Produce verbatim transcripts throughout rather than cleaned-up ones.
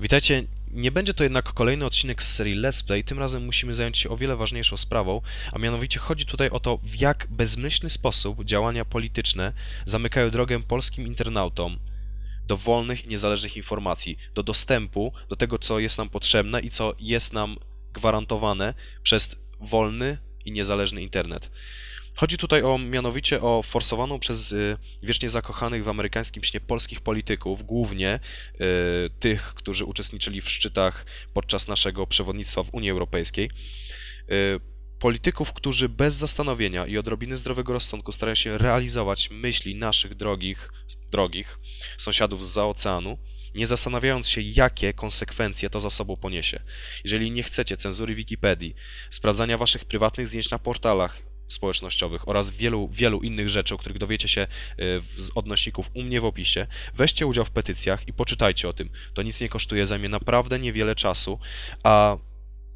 Witajcie, nie będzie to jednak kolejny odcinek z serii Let's Play, tym razem musimy zająć się o wiele ważniejszą sprawą, a mianowicie chodzi tutaj o to, w jak bezmyślny sposób działania polityczne zamykają drogę polskim internautom do wolnych i niezależnych informacji, do dostępu do tego, co jest nam potrzebne i co jest nam gwarantowane przez wolny i niezależny internet. Chodzi tutaj o, mianowicie o forsowaną przez y, wiecznie zakochanych w amerykańskim śnie polskich polityków, głównie y, tych, którzy uczestniczyli w szczytach podczas naszego przewodnictwa w Unii Europejskiej, y, polityków, którzy bez zastanowienia i odrobiny zdrowego rozsądku starają się realizować myśli naszych drogich, drogich sąsiadów zza oceanu, nie zastanawiając się, jakie konsekwencje to za sobą poniesie. Jeżeli nie chcecie cenzury Wikipedii, sprawdzania waszych prywatnych zdjęć na portalach społecznościowych oraz wielu, wielu innych rzeczy, o których dowiecie się z odnośników u mnie w opisie, weźcie udział w petycjach i poczytajcie o tym. To nic nie kosztuje, zajmie naprawdę niewiele czasu, a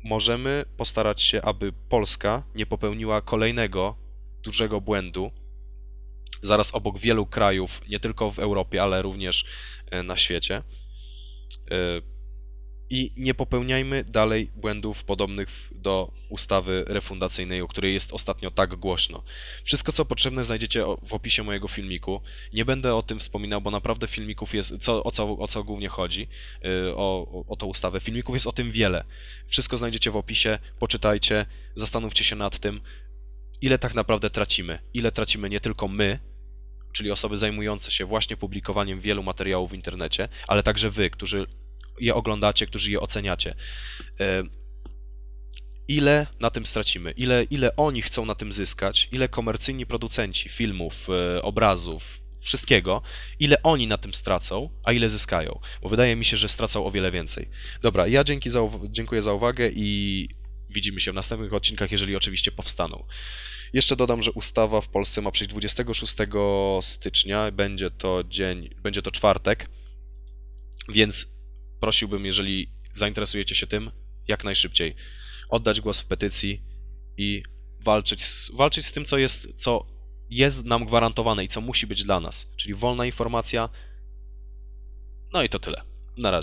możemy postarać się, aby Polska nie popełniła kolejnego dużego błędu, zaraz obok wielu krajów, nie tylko w Europie, ale również na świecie. I nie popełniajmy dalej błędów podobnych do ustawy refundacyjnej, o której jest ostatnio tak głośno. Wszystko, co potrzebne, znajdziecie w opisie mojego filmiku. Nie będę o tym wspominał, bo naprawdę filmików jest, co, o, co, o co głównie chodzi, o, o, o tą ustawę. Filmików jest o tym wiele. Wszystko znajdziecie w opisie, poczytajcie, zastanówcie się nad tym, ile tak naprawdę tracimy. Ile tracimy nie tylko my, czyli osoby zajmujące się właśnie publikowaniem wielu materiałów w internecie, ale także wy, którzy je oglądacie, którzy je oceniacie. Ile na tym stracimy? Ile, ile oni chcą na tym zyskać? Ile komercyjni producenci filmów, obrazów, wszystkiego? Ile oni na tym stracą, a ile zyskają? Bo wydaje mi się, że stracą o wiele więcej. Dobra, ja dzięki za, dziękuję za uwagę i widzimy się w następnych odcinkach, jeżeli oczywiście powstaną. Jeszcze dodam, że ustawa w Polsce ma przyjść dwudziestego szóstego stycznia, będzie to dzień, będzie to czwartek, więc prosiłbym, jeżeli zainteresujecie się tym, jak najszybciej oddać głos w petycji i walczyć z, walczyć z tym, co jest, co jest nam gwarantowane i co musi być dla nas, czyli wolna informacja. No i to tyle. Na razie.